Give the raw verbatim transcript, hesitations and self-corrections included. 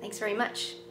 Thanks very much.